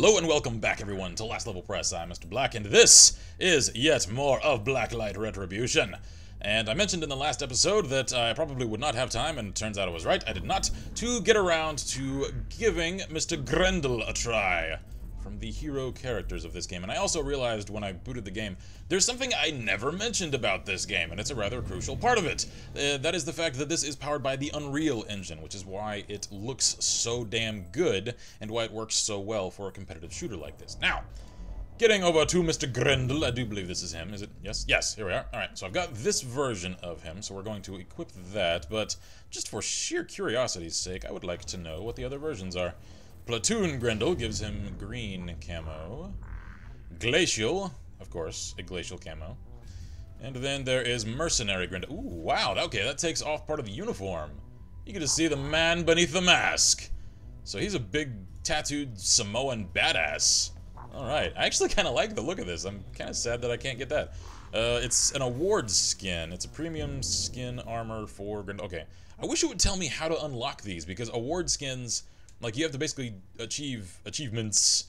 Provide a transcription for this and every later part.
Hello and welcome back everyone to Last Level Press. I'm Mr. Black and this is yet more of Blacklight Retribution. And I mentioned in the last episode that I probably would not have time, and it turns out I was right, I did not, to get around to giving Mr. Grendel a try from the hero characters of this game. And I also realized when I booted the game, there's something I never mentioned about this game, and it's a rather crucial part of it. That is the fact that this is powered by the Unreal Engine, which is why it looks so damn good, and why it works so well for a competitive shooter like this. Now, getting over to Mr. Grendel, I do believe this is him, is it? Yes? Yes, here we are. Alright, so I've got this version of him, so we're going to equip that, but just for sheer curiosity's sake, I would like to know what the other versions are. Platoon Grendel gives him green camo. Glacial, of course, a glacial camo. And then there is Mercenary Grendel. Ooh, wow, okay, that takes off part of the uniform. You can just see the man beneath the mask. So he's a big, tattooed Samoan badass. Alright, I actually kind of like the look of this. I'm kind of sad that I can't get that. It's an award skin. It's a premium skin armor for Grendel. Okay, I wish it would tell me how to unlock these, because award skins... like, you have to basically achieve achievements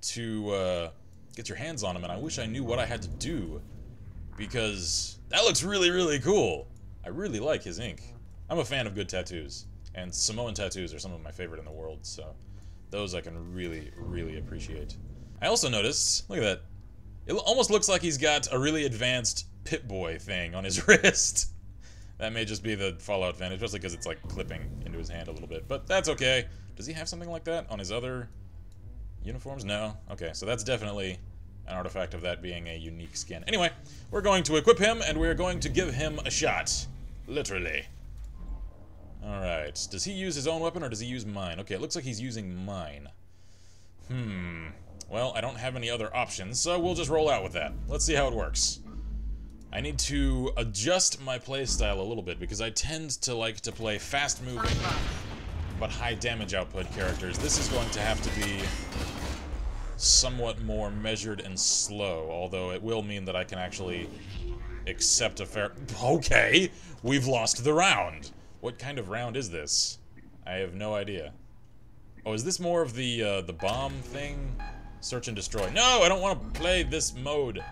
to get your hands on them, and I wish I knew what I had to do, because that looks really, really cool. I really like his ink. I'm a fan of good tattoos, and Samoan tattoos are some of my favorite in the world, so those I can really, really appreciate. I also noticed, look at that, it almost looks like he's got a really advanced Pip-Boy thing on his wrist. That may just be the Fallout fan, especially because it's, like, clipping into his hand a little bit, but that's okay. Does he have something like that on his other uniforms? No? Okay, so that's definitely an artifact of that being a unique skin. Anyway, we're going to equip him, and we're going to give him a shot. Literally. Alright, does he use his own weapon, or does he use mine? Okay, it looks like he's using mine. Well, I don't have any other options, so we'll just roll out with that. Let's see how it works. I need to adjust my playstyle a little bit, because I tend to like to play fast-moving... but high damage output characters. This is going to have to be somewhat more measured and slow, although it will mean that I can actually accept a fair... Okay! We've lost the round! What kind of round is this? I have no idea. Oh, is this more of the bomb thing? Search and destroy. No! I don't want to play this mode!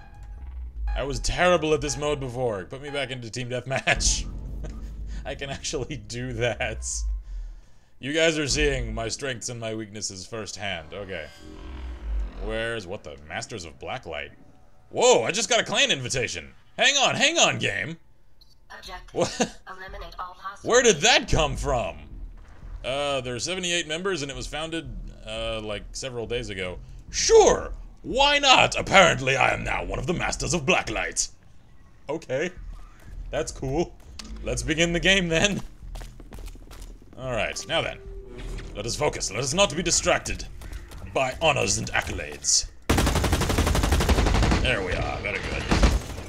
I was terrible at this mode before. Put me back into Team Deathmatch. I can actually do that. You guys are seeing my strengths and my weaknesses firsthand. Okay. Where's... what the? Masters of Blacklight. Whoa, I just got a clan invitation. Hang on, hang on, game. Objective. What? Eliminate all hostiles. Where did that come from? There are 78 members and it was founded, like, several days ago. Sure! Why not? Apparently I am now one of the Masters of Blacklight. Okay. That's cool. Let's begin the game then. Alright, now then. Let us focus. Let us not be distracted by honors and accolades. There we are. Very good.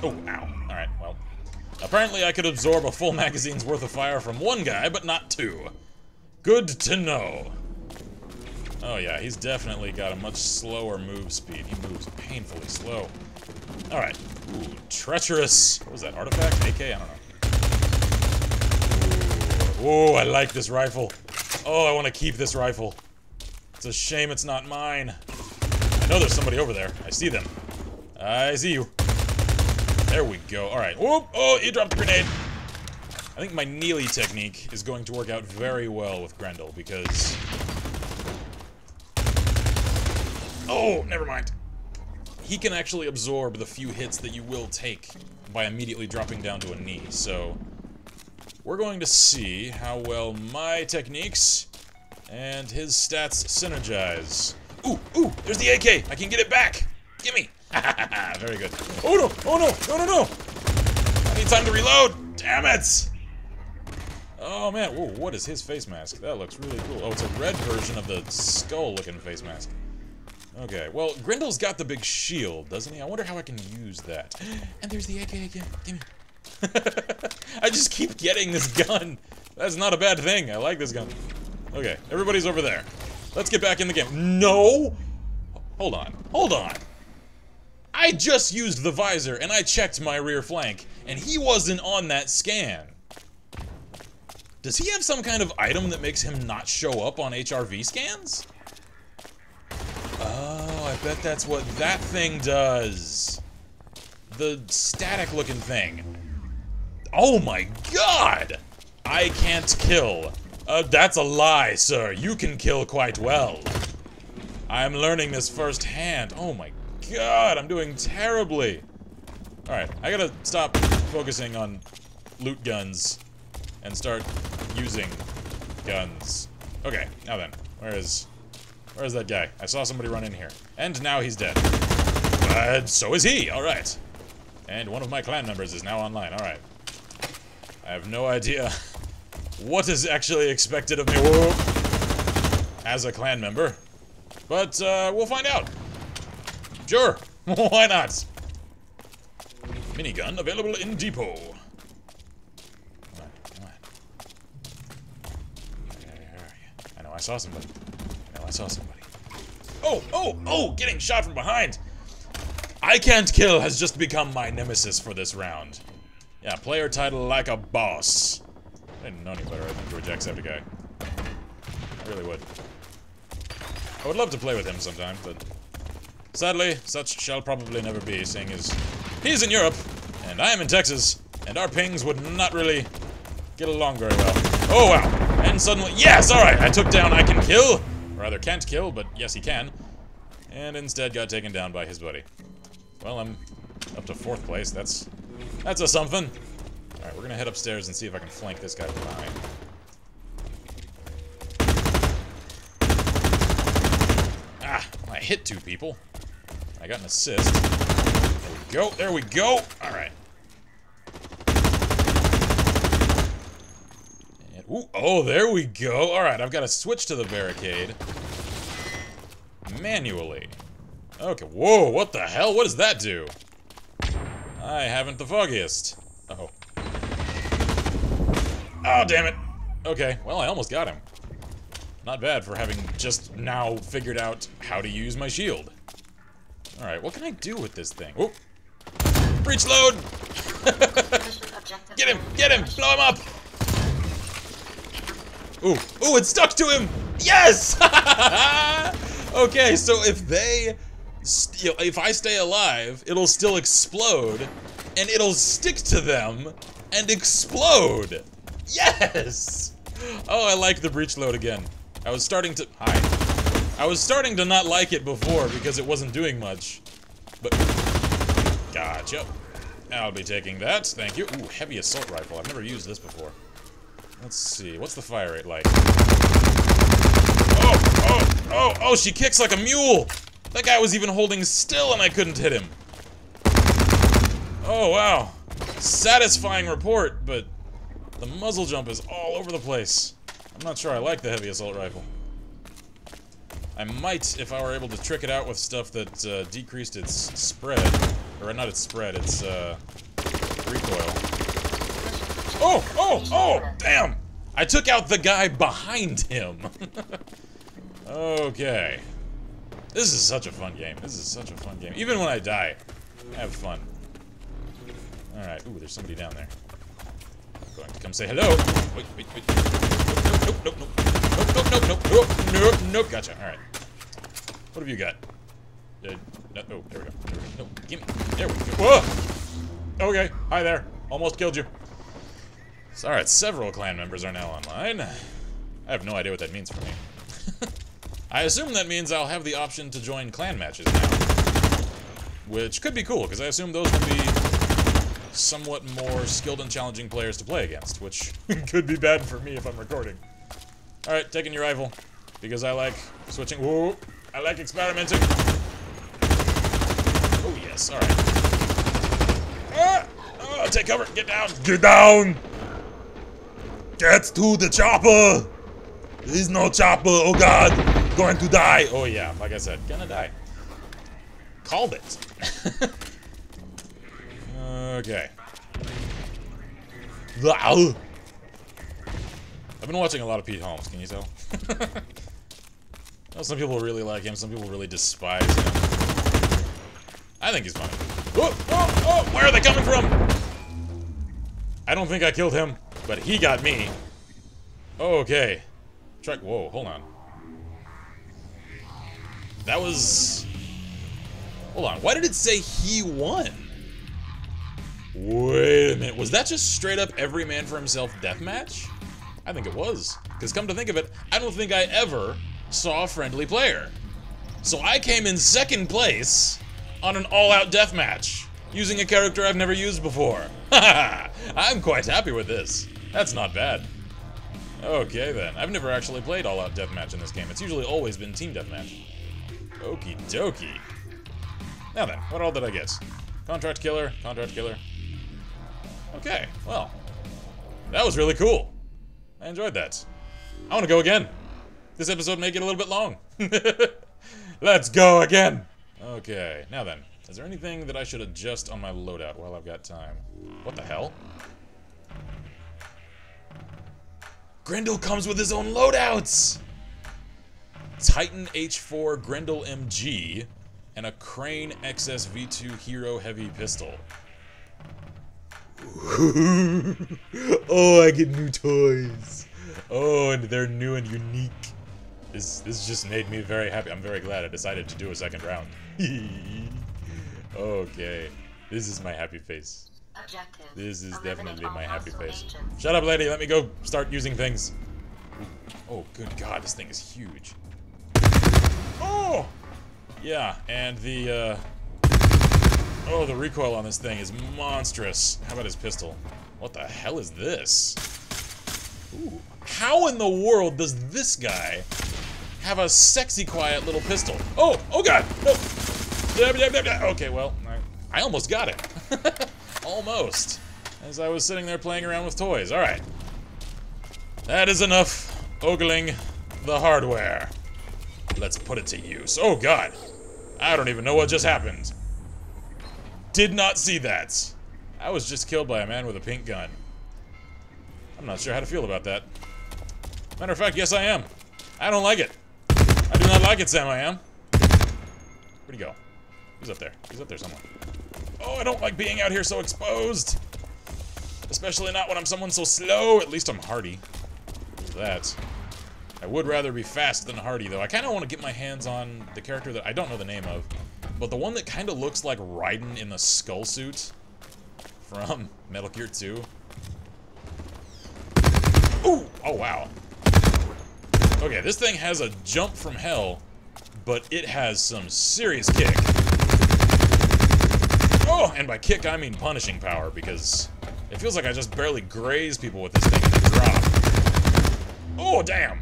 Oh, ow. Alright, well. Apparently I could absorb a full magazine's worth of fire from one guy, but not two. Good to know. Oh yeah, he's definitely got a much slower move speed. He moves painfully slow. Alright. Ooh, treacherous. What was that, artifact? AK? I don't know. Oh, I like this rifle. Oh, I want to keep this rifle. It's a shame it's not mine. I know there's somebody over there. I see them. I see you. There we go. Alright. Oh, oh, he dropped the grenade. I think my melee technique is going to work out very well with Grendel, because... oh, never mind. He can actually absorb the few hits that you will take by immediately dropping down to a knee, so... we're going to see how well my techniques and his stats synergize. Ooh, ooh, there's the AK! I can get it back! Gimme! Very good. Oh no, oh no, no, no, no! I need time to reload! Damn it! Oh man, whoa, what is his face mask? That looks really cool. Oh, it's a red version of the skull-looking face mask. Okay, well, Grendel's got the big shield, doesn't he? I wonder how I can use that. And there's the AK again. Gimme. I just keep getting this gun. That's not a bad thing. I like this gun. Okay, everybody's over there. Let's get back in the game. No! Hold on. Hold on. I just used the visor, and I checked my rear flank, and he wasn't on that scan. Does he have some kind of item that makes him not show up on HRV scans? bet that's what that thing does. The static-looking thing. Oh my god! I can't kill. That's a lie, sir. You can kill quite well. I'm learning this firsthand. Oh my god, I'm doing terribly. Alright, I gotta stop focusing on loot guns and start using guns. Okay, now then. Where is that guy? I saw somebody run in here. And now he's dead. And so is he! Alright. And one of my clan members is now online. Alright. I have no idea what is actually expected of me as a clan member. But, we'll find out. Sure. Why not? Minigun available in depot. Come on. I know I saw somebody. Oh! Oh! Oh! Getting shot from behind! I can't kill has just become my nemesis for this round. Yeah, player title like a boss. I didn't know any better, I think, to reject Jacksepticeye. I really would. I would love to play with him sometime, but... sadly, such shall probably never be, seeing as he's in Europe, and I am in Texas, and our pings would not really get along very well. Oh, wow! And suddenly... yes! Alright! I took down I Can Kill! Or rather, can't kill, but yes, he can. And instead got taken down by his buddy. Well, I'm up to 4th place. That's a something. Alright, we're gonna head upstairs and see if I can flank this guy behind. Ah! I hit 2 people. I got an assist. There we go, there we go! Alright. Ooh, oh, there we go. Alright, I've got to switch to the barricade. Manually. Okay, whoa, what the hell? What does that do? I haven't the foggiest. Uh-oh. Oh, damn it. Okay, well, I almost got him. Not bad for having just now figured out how to use my shield. Alright, what can I do with this thing? Ooh. Breech load! Get him! Get him! Blow him up! Ooh, ooh, it stuck to him! Yes! Okay, so if they... if I stay alive, it'll still explode, and it'll stick to them, and explode! Yes! Oh, I like the breech load again. I was starting to... hi. I was starting to not like it before, because it wasn't doing much. But... gotcha. I'll be taking that, thank you. Ooh, heavy assault rifle. I've never used this before. Let's see, what's the fire rate like? Oh, oh, oh, oh, she kicks like a mule! That guy was even holding still and I couldn't hit him. Oh, wow. Satisfying report, but the muzzle jump is all over the place. I'm not sure I like the heavy assault rifle. I might, if I were able to trick it out with stuff that decreased its spread. Or not its spread, its recoil. Oh, oh, oh, damn! I took out the guy behind him. Okay. This is such a fun game. This is such a fun game. Even when I die, I have fun. Alright, ooh, there's somebody down there. I'm going to come say hello. Wait, wait, wait. Nope, nope, nope. Nope, nope, nope, nope. Nope, nope. Gotcha, alright. What have you got? No, oh, there we go. No, give me. There we go. Whoa! Okay, hi there. Almost killed you. Alright, several clan members are now online. I have no idea what that means for me. I assume that means I'll have the option to join clan matches now. Which could be cool, because I assume those will be somewhat more skilled and challenging players to play against, which could be bad for me if I'm recording. Alright, taking your rifle, because I like switching. Whoa! I like experimenting. Oh, yes, alright. Ah! Oh, take cover! Get down! Get down! Get to the chopper! There is no chopper, oh god! Going to die! Oh yeah, like I said, gonna die. Called it! Okay. I've been watching a lot of Pete Holmes, can you tell? Well, some people really like him, some people really despise him. I think he's funny. Oh, oh, oh! Where are they coming from? I don't think I killed him. But he got me. Okay. Whoa, hold on. That was Hold on, why did it say he won? Wait a minute, was that just straight up every man for himself deathmatch? I think it was, because come to think of it, I don't think I ever saw a friendly player. So I came in second place on an all-out deathmatch, using a character I've never used before. Haha, I'm quite happy with this. That's not bad. Okay then, I've never actually played all-out deathmatch in this game. It's usually always been team deathmatch. Okie dokie. Now then, what all did I get? Contract killer, contract killer. Okay, well, that was really cool. I enjoyed that. I want to go again. This episode may get a little bit long. Let's go again. Okay, now then, is there anything that I should adjust on my loadout while I've got time? What the hell? Grendel comes with his own loadouts! Titan H4 Grendel MG and a Crane XSV2 Hero Heavy Pistol. Oh, I get new toys. Oh, and they're new and unique. This just made me very happy. I'm very glad I decided to do a second round. Okay. This is my happy face. Objective. This is definitely my happy face. Agents. Shut up, lady. Let me go start using things. Oh, good God. This thing is huge. Oh! Yeah, and the... Oh, the recoil on this thing is monstrous. How about his pistol? What the hell is this? Ooh. How in the world does this guy have a sexy, quiet little pistol? Oh! Oh, God! No! Okay, well, I almost got it. Almost. As I was sitting there playing around with toys. Alright. That is enough ogling the hardware. Let's put it to use. Oh God. I don't even know what just happened. Did not see that. I was just killed by a man with a pink gun. I'm not sure how to feel about that. Matter of fact, yes I am. I don't like it. I do not like it, Sam I am. Where'd he go? He's up there. He's up there somewhere. Oh, I don't like being out here so exposed. Especially not when I'm someone so slow. At least I'm hardy. That. I would rather be fast than hardy, though. I kind of want to get my hands on the character that I don't know the name of, but the one that kind of looks like Raiden in the skull suit from Metal Gear 2. Ooh! Oh, wow. Okay, this thing has a jump from hell, but it has some serious kick. Oh, and by kick, I mean punishing power, because it feels like I just barely graze people with this thing and they drop. Oh, damn!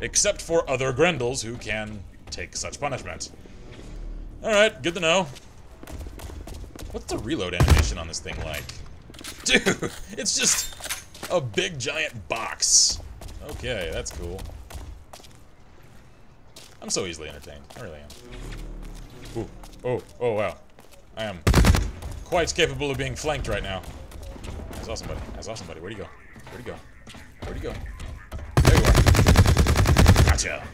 Except for other Grendels who can take such punishment. Alright, good to know. What's the reload animation on this thing like? Dude, it's just a big giant box. Okay, that's cool. I'm so easily entertained. I really am. Ooh, oh, oh, wow. I am quite capable of being flanked right now. I saw somebody. I saw somebody. Where'd he go? Where'd he go? Where'd he go? There you are. Gotcha.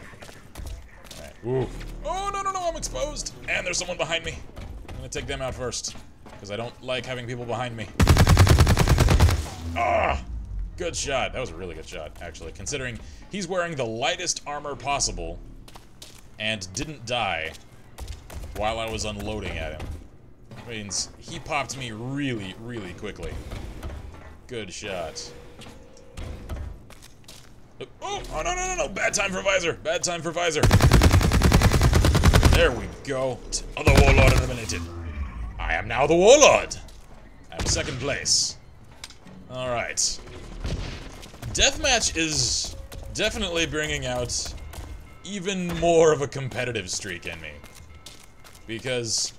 Alright. Ooh. Oh, no, no, no. I'm exposed. And there's someone behind me. I'm gonna take them out first. Because I don't like having people behind me. Ah! Good shot. That was a really good shot, actually. Considering he's wearing the lightest armor possible and didn't die while I was unloading at him. Means he popped me really, really quickly. Good shot. Oh, oh, no, no, no, no. Bad time for visor. Bad time for visor. There we go. Other warlord eliminated. I am now the warlord. I'm second place. Alright. Deathmatch is definitely bringing out even more of a competitive streak in me. Because...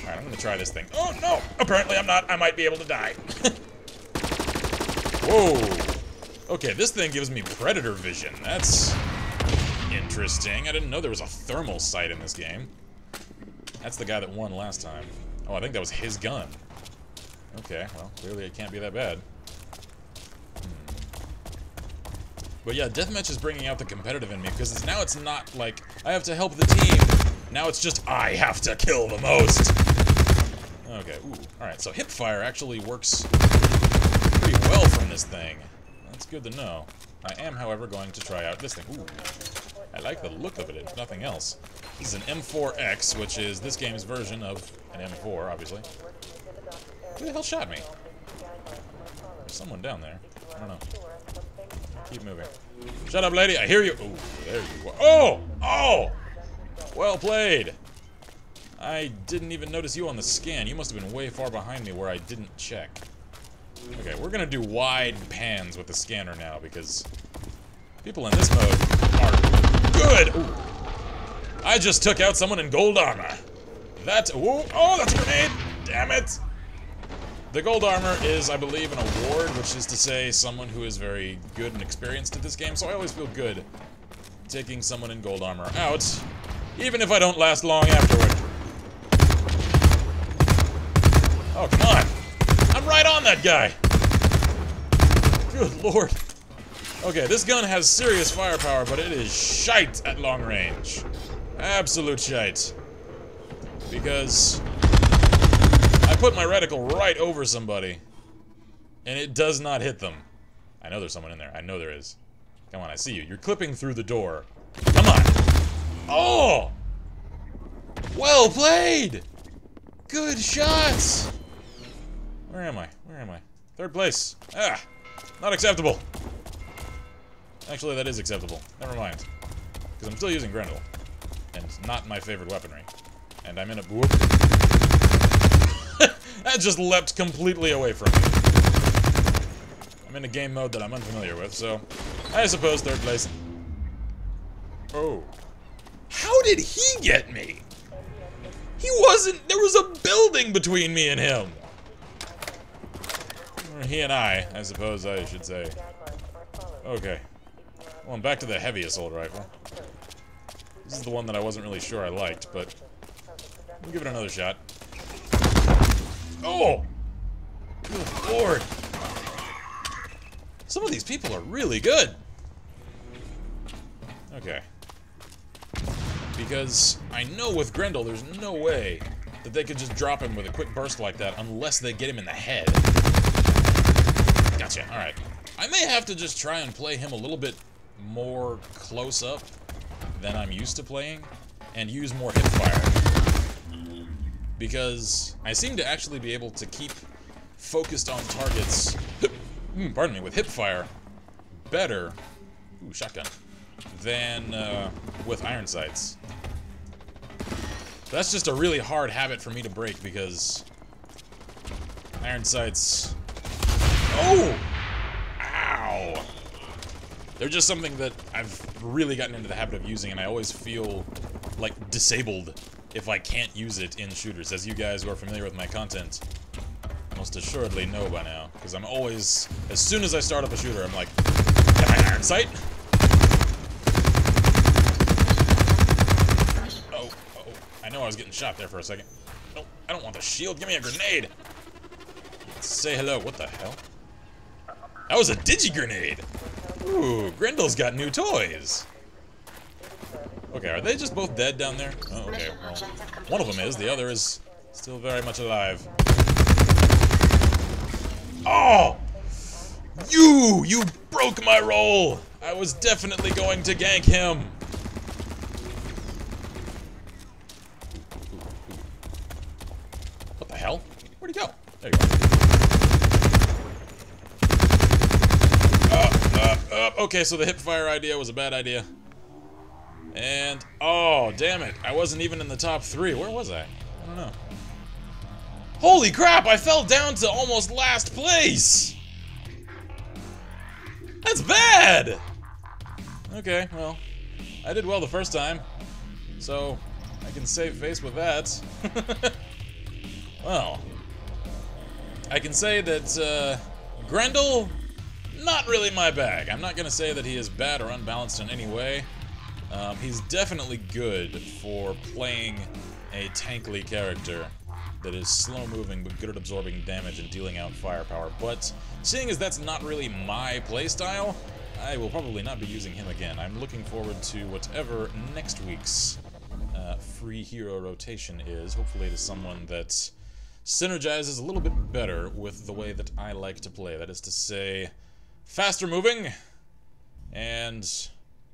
Alright, I'm gonna try this thing. Oh, no! Apparently I'm not. I might be able to die. Whoa. Okay, this thing gives me predator vision. That's interesting. I didn't know there was a thermal sight in this game. That's the guy that won last time. Oh, I think that was his gun. Okay, well, clearly it can't be that bad. But yeah, Deathmatch is bringing out the competitive in me, because now it's not like, I have to help the team. Now it's just, I have to kill the most. Okay, ooh. Alright, so hipfire actually works pretty well from this thing. That's good to know. I am, however, going to try out this thing. Ooh. I like the look of it, if nothing else. This is an M4X, which is this game's version of an M4, obviously. Who the hell shot me? There's someone down there. I don't know. Keep moving. Shut up, lady. I hear you. Oh, there you are. Oh! Oh! Well played. I didn't even notice you on the scan. You must have been way far behind me where I didn't check. Okay, we're gonna do wide pans with the scanner now because people in this mode are good. Ooh. I just took out someone in gold armor. That, whoa, oh, that's a grenade! Damn it! The gold armor is, I believe, an award, which is to say someone who is very good and experienced at this game, so I always feel good taking someone in gold armor out, even if I don't last long afterward. Oh, come on! I'm right on that guy! Good lord. Okay, this gun has serious firepower, but it is shite at long range. Absolute shite. Because I put my reticle right over somebody, and it does not hit them. I know there's someone in there. I know there is. Come on, I see you. You're clipping through the door. Come on! Oh! Well played! Good shots! Where am I? Where am I? Third place. Ah! Not acceptable. Actually, that is acceptable. Never mind. Because I'm still using Grendel. And not my favorite weaponry. And I'm in a... Whoop. That just leapt completely away from me. I'm in a game mode that I'm unfamiliar with, so... I suppose third place... Oh. How did he get me? He wasn't... There was a building between me and him. Or he and I suppose I should say. Okay. Well, I'm back to the heavy assault rifle. This is the one that I wasn't really sure I liked, but... We'll give it another shot. Oh! Good lord! Some of these people are really good! Okay. Because I know with Grendel there's no way that they could just drop him with a quick burst like that unless they get him in the head. Gotcha, alright. I may have to just try and play him a little bit more close up than I'm used to playing, and use more hip fire. Because I seem to actually be able to keep focused on targets, pardon me, with hipfire better, ooh, shotgun, than with iron sights. That's just a really hard habit for me to break because iron sights, oh, ow, they're just something that I've really gotten into the habit of using and I always feel like disabled if I can't use it in shooters, as you guys who are familiar with my content most assuredly know by now. Because I'm always, as soon as I start up a shooter, I'm like, get my iron sight! Oh, oh, I know I was getting shot there for a second. No, I don't want the shield, give me a grenade! Say hello, what the hell? That was a Digi-Grenade! Ooh, Grendel's got new toys! Okay, are they just both dead down there? Oh, okay. Well, one of them is. The other is still very much alive. Oh! You! You broke my roll! I was definitely going to gank him! What the hell? Where'd he go? There you go. Okay, so the hipfire idea was a bad idea. And, oh, damn it. I wasn't even in the top three. Where was I? I don't know. Holy crap, I fell down to almost last place! That's bad! Okay, well, I did well the first time, so I can save face with that. Well, I can say that, Grendel, not really my bag. I'm not gonna say that he is bad or unbalanced in any way. He's definitely good for playing a tankly character that is slow-moving but good at absorbing damage and dealing out firepower, but seeing as that's not really my playstyle, I will probably not be using him again. I'm looking forward to whatever next week's free hero rotation is. Hopefully it is someone that synergizes a little bit better with the way that I like to play. That is to say, faster moving and...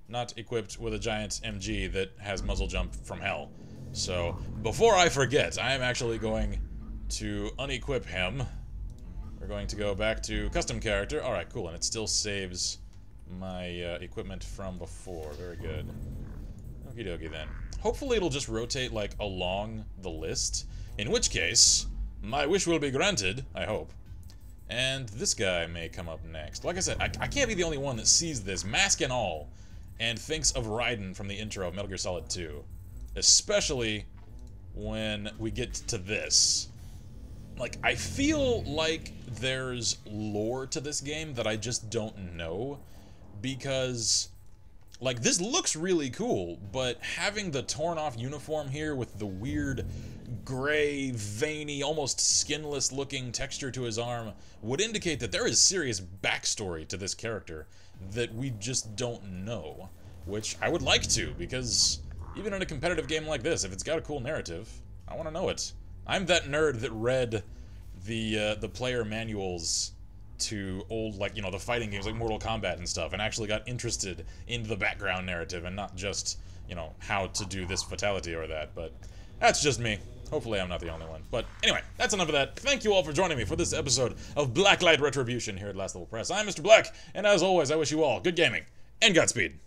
not equipped with a giant MG that has muzzle jump from hell. So, before I forget, I am actually going to unequip him. We're going to go back to custom character. Alright, cool, and it still saves my equipment from before. Very good. Okie dokie then. Hopefully it'll just rotate, like, along the list. In which case, my wish will be granted, I hope. And this guy may come up next. Like I said, I can't be the only one that sees this, mask and all, and thinks of Raiden from the intro of Metal Gear Solid 2. Especially when we get to this. Like, I feel like there's lore to this game that I just don't know. Because, like, this looks really cool, but having the torn-off uniform here with the weird gray, veiny, almost skinless-looking texture to his arm would indicate that there is serious backstory to this character that we just don't know. Which I would like to, because even in a competitive game like this, if it's got a cool narrative, I want to know it. I'm that nerd that read the player manuals to old, like, you know, the fighting games like Mortal Kombat and stuff, and actually got interested in the background narrative and not just, you know, how to do this fatality or that. But that's just me. Hopefully I'm not the only one. But anyway, that's enough of that. Thank you all for joining me for this episode of Blacklight Retribution here at Last Level Press. I'm Mr. Black, and as always, I wish you all good gaming and Godspeed.